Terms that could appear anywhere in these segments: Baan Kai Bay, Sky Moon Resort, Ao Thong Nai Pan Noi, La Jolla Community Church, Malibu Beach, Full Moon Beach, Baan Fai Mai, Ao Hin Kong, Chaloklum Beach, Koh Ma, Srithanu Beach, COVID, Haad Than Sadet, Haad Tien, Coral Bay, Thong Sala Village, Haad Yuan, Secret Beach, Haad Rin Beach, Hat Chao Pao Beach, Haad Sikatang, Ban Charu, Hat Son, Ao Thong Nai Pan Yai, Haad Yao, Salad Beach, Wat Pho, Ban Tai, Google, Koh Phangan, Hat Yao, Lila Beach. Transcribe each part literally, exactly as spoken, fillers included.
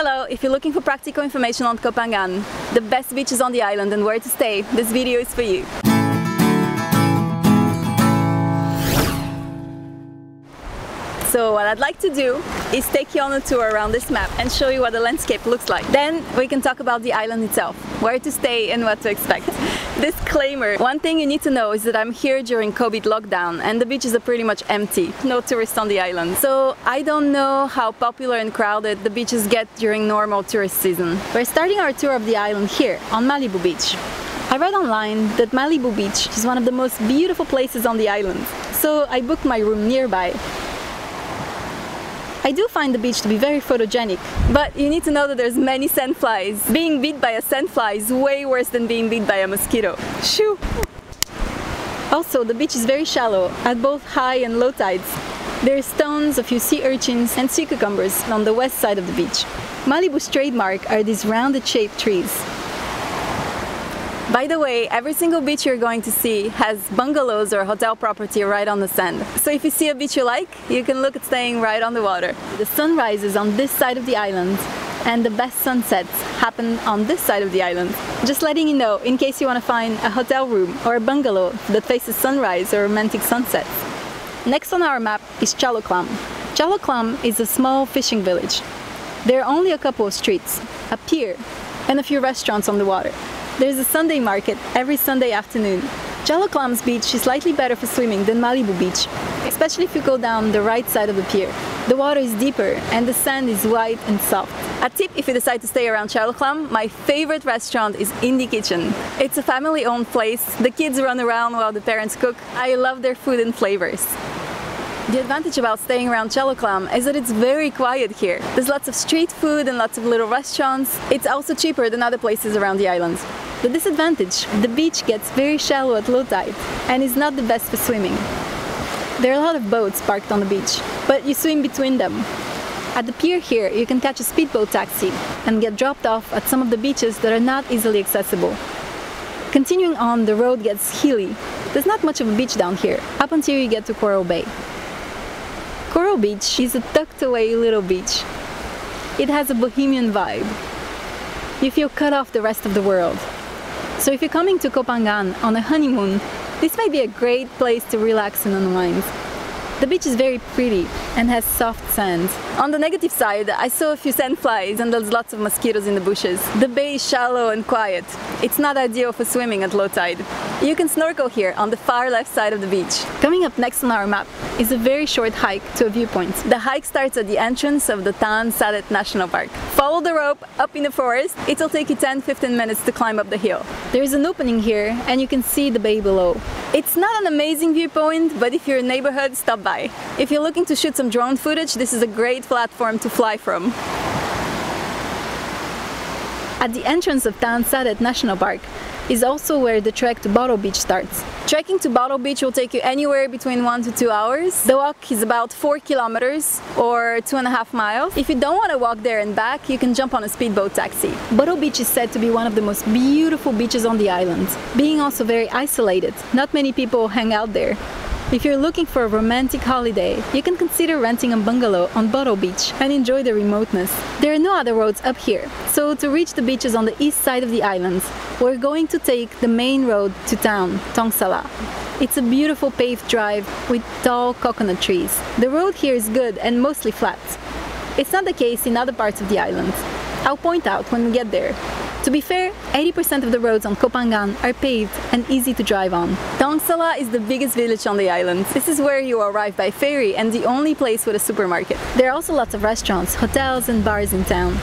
Hello, if you're looking for practical information on Koh Phangan, the best beaches on the island and where to stay, this video is for you. So what I'd like to do is take you on a tour around this map and show you what the landscape looks like. Then we can talk about the island itself, where to stay and what to expect. Disclaimer, one thing you need to know is that I'm here during COVID lockdown and the beaches are pretty much empty, no tourists on the island. So I don't know how popular and crowded the beaches get during normal tourist season. We're starting our tour of the island here on Malibu Beach. I read online that Malibu Beach is one of the most beautiful places on the island, so I booked my room nearby. I do find the beach to be very photogenic, but you need to know that there's many sandflies. Being bit by a sandfly is way worse than being bit by a mosquito. Shoo! Also, the beach is very shallow, at both high and low tides. There are stones, a few sea urchins and sea cucumbers on the west side of the beach. Malibu's trademark are these rounded shaped trees. By the way, every single beach you're going to see has bungalows or hotel property right on the sand. So if you see a beach you like, you can look at staying right on the water. The sun rises on this side of the island and the best sunsets happen on this side of the island. Just letting you know, in case you want to find a hotel room or a bungalow that faces sunrise or romantic sunsets. Next on our map is Chaloklum. Chaloklum is a small fishing village. There are only a couple of streets, a pier and a few restaurants on the water. There's a Sunday market every Sunday afternoon. Chaloklum's beach is slightly better for swimming than Malibu Beach, especially if you go down the right side of the pier. The water is deeper and the sand is white and soft. A tip if you decide to stay around Chaloklum, my favorite restaurant is Indie Kitchen. It's a family-owned place. The kids run around while the parents cook. I love their food and flavors. The advantage about staying around Chaloklum is that it's very quiet here. There's lots of street food and lots of little restaurants. It's also cheaper than other places around the island. The disadvantage, the beach gets very shallow at low tide and is not the best for swimming. There are a lot of boats parked on the beach, but you swim between them. At the pier here, you can catch a speedboat taxi and get dropped off at some of the beaches that are not easily accessible. Continuing on, the road gets hilly. There's not much of a beach down here, up until you get to Coral Bay. Coral Beach is a tucked away little beach. It has a bohemian vibe. You feel cut off the rest of the world. So if you're coming to Koh Phangan on a honeymoon, this may be a great place to relax and unwind. The beach is very pretty and has soft sand. On the negative side, I saw a few sandflies and there's lots of mosquitoes in the bushes. The bay is shallow and quiet. It's not ideal for swimming at low tide. You can snorkel here on the far left side of the beach. Coming up next on our map is a very short hike to a viewpoint. The hike starts at the entrance of the Than Sadet National Park. Follow the rope up in the forest. It'll take you ten to fifteen minutes to climb up the hill. There is an opening here and you can see the bay below. It's not an amazing viewpoint, but if you're in a neighborhood, stop by. If you're looking to shoot some drone footage, this is a great platform to fly from. At the entrance of Than Sadet National Park is also where the trek to Bottle Beach starts. Trekking to Bottle Beach will take you anywhere between one to two hours. The walk is about four kilometers or two and a half miles. If you don't want to walk there and back, you can jump on a speedboat taxi. Bottle Beach is said to be one of the most beautiful beaches on the island, being also very isolated. Not many people hang out there. If you're looking for a romantic holiday, you can consider renting a bungalow on Bottle Beach and enjoy the remoteness. There are no other roads up here, so to reach the beaches on the east side of the island, we're going to take the main road to town, Thong Sala. It's a beautiful paved drive with tall coconut trees. The road here is good and mostly flat. It's not the case in other parts of the island. I'll point out when we get there. To be fair, eighty percent of the roads on Koh Phangan are paved and easy to drive on. Thong Sala is the biggest village on the island. This is where you arrive by ferry and the only place with a supermarket. There are also lots of restaurants, hotels and bars in town.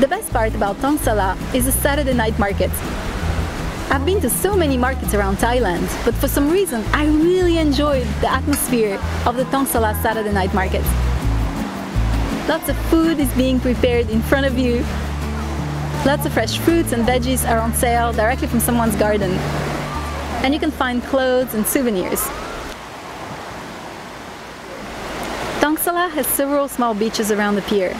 The best part about Thong Sala is the Saturday night market. I've been to so many markets around Thailand, but for some reason I really enjoyed the atmosphere of the Thong Sala Saturday night market. Lots of food is being prepared in front of you. Lots of fresh fruits and veggies are on sale directly from someone's garden. And you can find clothes and souvenirs. Thong Sala has several small beaches around the pier.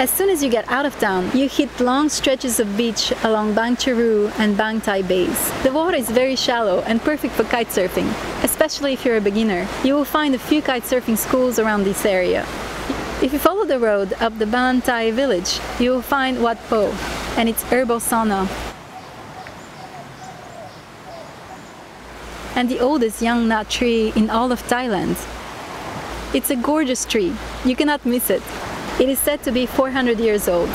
As soon as you get out of town, you hit long stretches of beach along Ban Charu and Ban Tai bays. The water is very shallow and perfect for kite surfing, especially if you're a beginner. You will find a few kite surfing schools around this area. If you follow the road up the Ban Tai village, you will find Wat Pho and its herbal sauna, and the oldest young nut tree in all of Thailand. It's a gorgeous tree, you cannot miss it. It is said to be four hundred years old.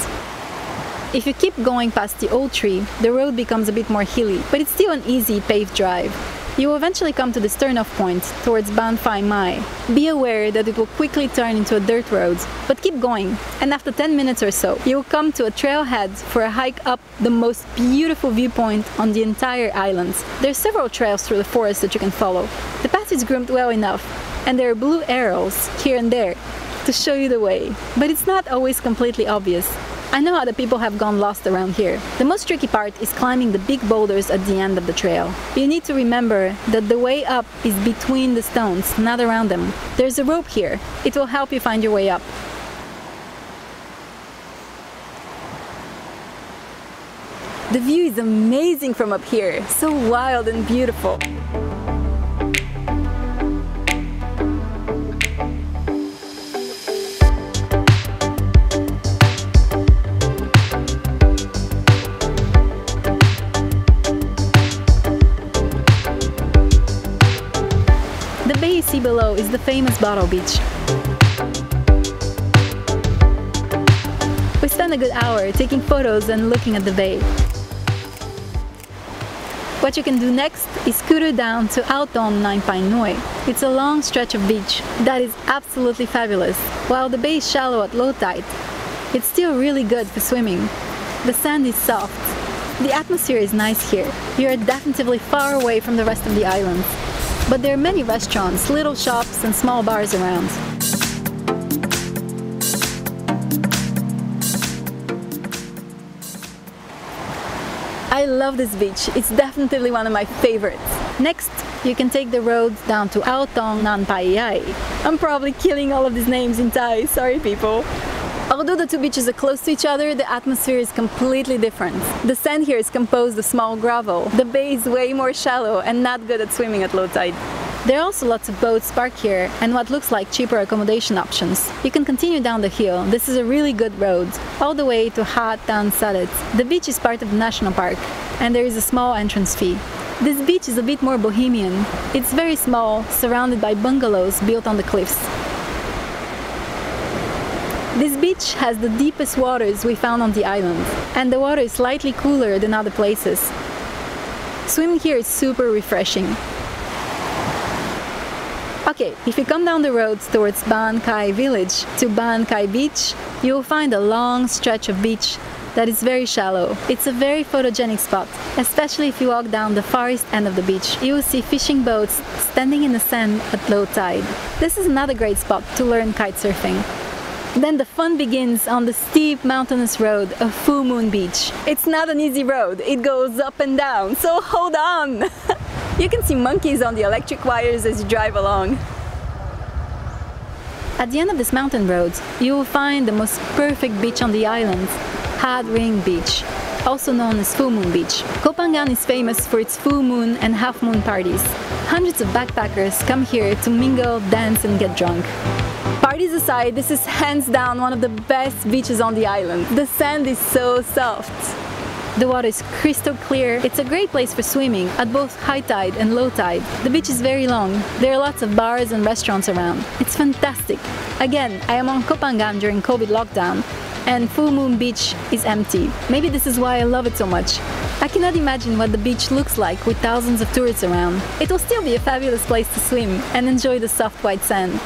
If you keep going past the old tree, the road becomes a bit more hilly, but it's still an easy paved drive. You will eventually come to this turn-off point towards Baan Fai Mai. Be aware that it will quickly turn into a dirt road, but keep going, and after ten minutes or so, you will come to a trailhead for a hike up the most beautiful viewpoint on the entire island. There are several trails through the forest that you can follow. The path is groomed well enough, and there are blue arrows here and there to show you the way, but it's not always completely obvious. I know how the people have gone lost around here. The most tricky part is climbing the big boulders at the end of the trail. You need to remember that the way up is between the stones, not around them. There's a rope here. It will help you find your way up. The view is amazing from up here. So wild and beautiful. Below is the famous Bottle Beach. We spent a good hour taking photos and looking at the bay. What you can do next is scooter down to Ao Thong Nai Pan Noi. It's a long stretch of beach that is absolutely fabulous. While the bay is shallow at low tide, it's still really good for swimming. The sand is soft. The atmosphere is nice here. You're definitely far away from the rest of the island. But there are many restaurants, little shops, and small bars around. I love this beach. It's definitely one of my favorites. Next, you can take the road down to Ao Thong Nai Pan Yai. I'm probably killing all of these names in Thai, sorry people. Although the two beaches are close to each other, the atmosphere is completely different. The sand here is composed of small gravel. The bay is way more shallow and not good at swimming at low tide. There are also lots of boats parked here and what looks like cheaper accommodation options. You can continue down the hill. This is a really good road, all the way to Haad Than Sadet. The beach is part of the national park and there is a small entrance fee. This beach is a bit more bohemian. It's very small, surrounded by bungalows built on the cliffs. This beach has the deepest waters we found on the island, and the water is slightly cooler than other places. Swimming here is super refreshing. Okay, if you come down the road towards Baan Kai village to Baan Kai Beach, you will find a long stretch of beach that is very shallow. It's a very photogenic spot, especially if you walk down the farthest end of the beach. You will see fishing boats standing in the sand at low tide. This is another great spot to learn kite surfing. Then the fun begins on the steep mountainous road of Full Moon Beach. It's not an easy road, it goes up and down, so hold on! You can see monkeys on the electric wires as you drive along. At the end of this mountain road, you will find the most perfect beach on the island, Haad Rin Beach, also known as Full Moon Beach. Koh Phangan is famous for its full moon and half moon parties. Hundreds of backpackers come here to mingle, dance and get drunk. Parties aside, this is hands down one of the best beaches on the island. The sand is so soft. The water is crystal clear. It's a great place for swimming at both high tide and low tide. The beach is very long. There are lots of bars and restaurants around. It's fantastic. Again, I am on Koh Phangan during COVID lockdown and Full Moon Beach is empty. Maybe this is why I love it so much. I cannot imagine what the beach looks like with thousands of tourists around. It will still be a fabulous place to swim and enjoy the soft white sand.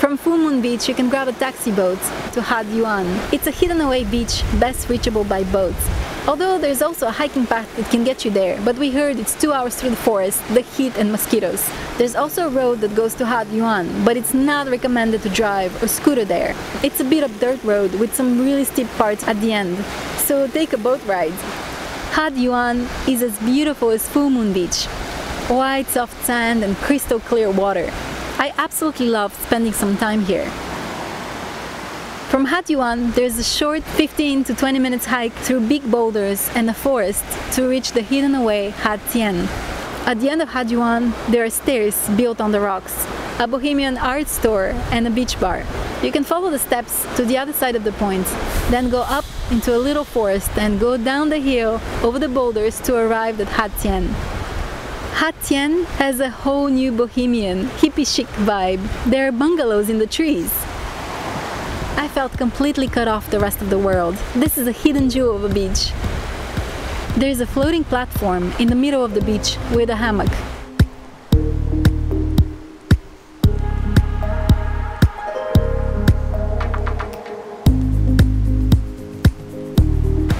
From Full Moon Beach, you can grab a taxi boat to Haad Yuan. It's a hidden away beach, best reachable by boat. Although there's also a hiking path that can get you there, but we heard it's two hours through the forest, the heat and mosquitoes. There's also a road that goes to Haad Yuan, but it's not recommended to drive or scooter there. It's a bit of dirt road with some really steep parts at the end, so take a boat ride. Haad Yuan is as beautiful as Full Moon Beach. White soft sand and crystal clear water. I absolutely loved spending some time here. From Haad Yuan, there's a short fifteen to twenty minutes hike through big boulders and a forest to reach the hidden away Haad Tien. At the end of Haad Yuan, there are stairs built on the rocks, a bohemian art store and a beach bar. You can follow the steps to the other side of the point, then go up into a little forest and go down the hill over the boulders to arrive at Haad Tien. Haad Tien has a whole new bohemian, hippie chic vibe. There are bungalows in the trees. I felt completely cut off the rest of the world. This is a hidden jewel of a beach. There is a floating platform in the middle of the beach with a hammock.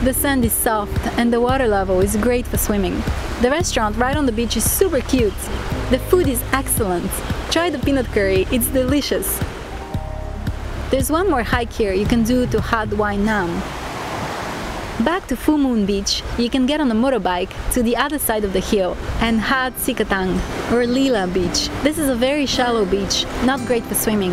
The sand is soft and the water level is great for swimming. The restaurant right on the beach is super cute. The food is excellent. Try the peanut curry, it's delicious. There's one more hike here you can do to Haad Wai Nam. Back to Full Moon Beach, you can get on a motorbike to the other side of the hill and Haad Sikatang or Lila Beach. This is a very shallow beach, not great for swimming.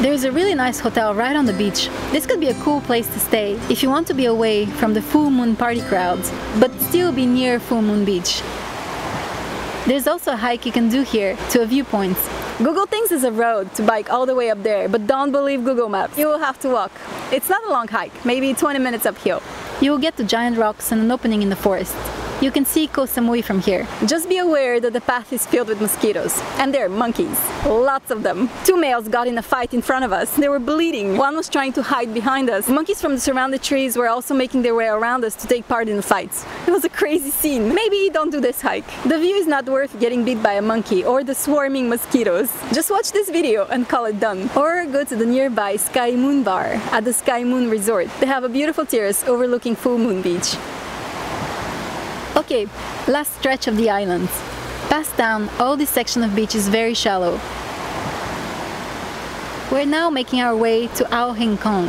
There's a really nice hotel right on the beach. This could be a cool place to stay if you want to be away from the full moon party crowds, but still be near Full Moon Beach. There's also a hike you can do here to a viewpoint. Google thinks it's a road to bike all the way up there, but don't believe Google Maps. You will have to walk. It's not a long hike, maybe twenty minutes uphill. You will get to giant rocks and an opening in the forest. You can see Koh Samui from here. Just be aware that the path is filled with mosquitoes. And there are monkeys. Lots of them. Two males got in a fight in front of us. They were bleeding. One was trying to hide behind us. Monkeys from the surrounding trees were also making their way around us to take part in the fights. It was a crazy scene. Maybe don't do this hike. The view is not worth getting bit by a monkey or the swarming mosquitoes. Just watch this video and call it done. Or go to the nearby Sky Moon Bar at the Sky Moon Resort. They have a beautiful terrace overlooking Full Moon Beach. Okay, last stretch of the island. Past down, all this section of beach is very shallow. We're now making our way to Ao Hin Kong.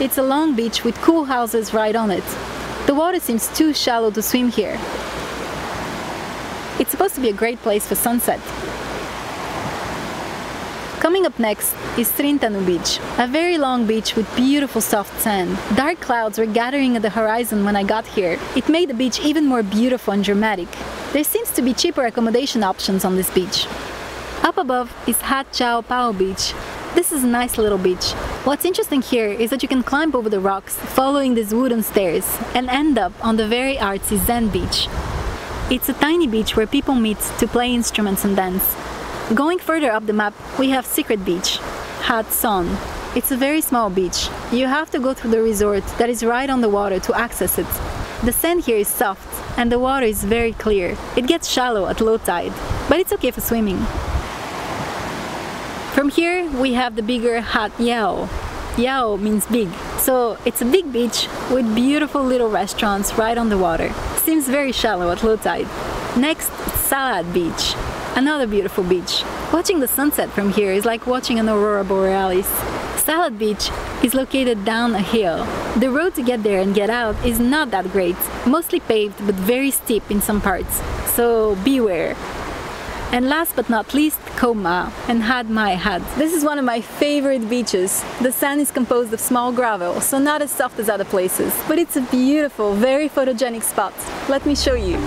It's a long beach with cool houses right on it. The water seems too shallow to swim here. It's supposed to be a great place for sunset. Coming up next is Srithanu Beach, a very long beach with beautiful soft sand. Dark clouds were gathering at the horizon when I got here. It made the beach even more beautiful and dramatic. There seems to be cheaper accommodation options on this beach. Up above is Hat Chao Pao Beach. This is a nice little beach. What's interesting here is that you can climb over the rocks following these wooden stairs and end up on the very artsy Zen Beach. It's a tiny beach where people meet to play instruments and dance. Going further up the map, we have Secret Beach, Hat Son. It's a very small beach. You have to go through the resort that is right on the water to access it. The sand here is soft and the water is very clear. It gets shallow at low tide, but it's okay for swimming. From here, we have the bigger Hat Yao. Yao means big, so it's a big beach with beautiful little restaurants right on the water. Seems very shallow at low tide. Next, Salad Beach. Another beautiful beach. Watching the sunset from here is like watching an aurora borealis. Salad Beach is located down a hill. The road to get there and get out is not that great, mostly paved but very steep in some parts, so beware. And last but not least, Koh Ma and Haad Mae Haad. This is one of my favorite beaches. The sand is composed of small gravel, so not as soft as other places, but it's a beautiful, very photogenic spot. Let me show you.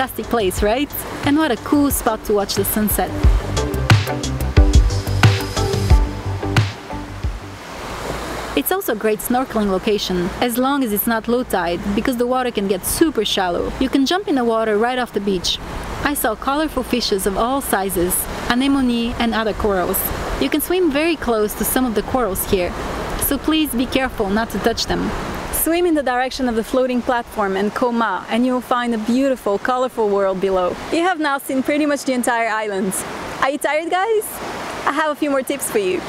Fantastic place, right? And what a cool spot to watch the sunset. It's also a great snorkeling location, as long as it's not low tide, because the water can get super shallow. You can jump in the water right off the beach. I saw colorful fishes of all sizes, anemone and other corals. You can swim very close to some of the corals here, so please be careful not to touch them. Swim in the direction of the floating platform and Koh Ma, and you'll find a beautiful, colorful world below. You have now seen pretty much the entire island. Are you tired, guys? I have a few more tips for you.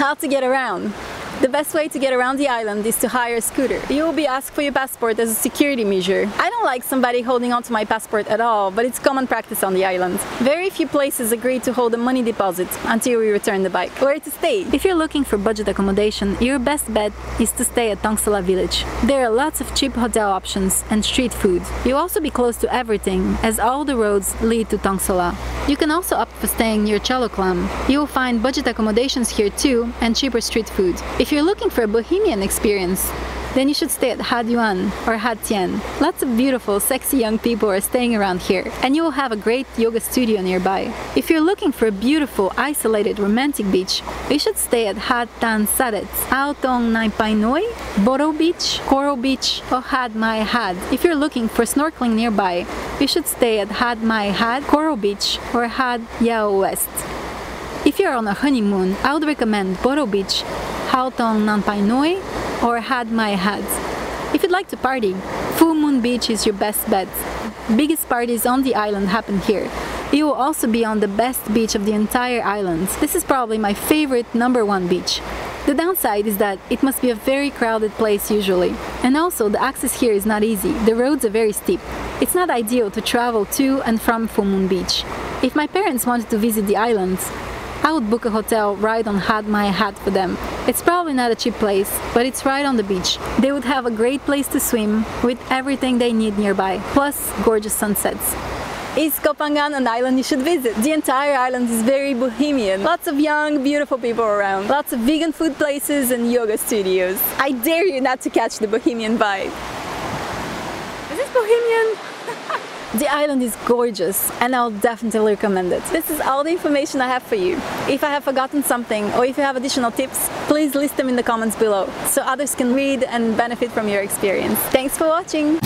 How to get around. The best way to get around the island is to hire a scooter. You will be asked for your passport as a security measure. I don't like somebody holding onto my passport at all, but it's common practice on the island. Very few places agree to hold a money deposit until we return the bike. Where to stay? If you're looking for budget accommodation, your best bet is to stay at Thong Sala Village. There are lots of cheap hotel options and street food. You'll also be close to everything, as all the roads lead to Thong Sala. You can also opt for staying near Chaloklum. You'll find budget accommodations here too, and cheaper street food. If you're looking for a bohemian experience, then you should stay at Haad Yuan or Haad Tien. Lots of beautiful, sexy young people are staying around here, and you will have a great yoga studio nearby. If you're looking for a beautiful, isolated, romantic beach, you should stay at Haad Than Sadet, Ao Thong Nai Pan Noi, Bottle Beach, Coral Beach, or Haad Mae Haad. If you're looking for snorkeling nearby, you should stay at Haad Mae Haad, Coral Beach, or Haad Yao West. If you're on a honeymoon, I would recommend Bottle Beach, Ao Thong Nai Pan Noi, or Haad Mae Haad. If you'd like to party, Full Moon Beach is your best bet. Biggest parties on the island happen here. You will also be on the best beach of the entire island. This is probably my favorite number one beach. The downside is that it must be a very crowded place usually. And also the access here is not easy, the roads are very steep. It's not ideal to travel to and from Full Moon Beach. If my parents wanted to visit the island, I would book a hotel right on Haad Mae Haad for them. It's probably not a cheap place, but it's right on the beach. They would have a great place to swim with everything they need nearby, plus gorgeous sunsets. Is Koh Phangan an island you should visit? The entire island is very bohemian. Lots of young, beautiful people around. Lots of vegan food places and yoga studios. I dare you not to catch the bohemian vibe. Is this bohemian? The island is gorgeous and I'll definitely recommend it. This is all the information I have for you. If I have forgotten something or if you have additional tips, please list them in the comments below so others can read and benefit from your experience. Thanks for watching!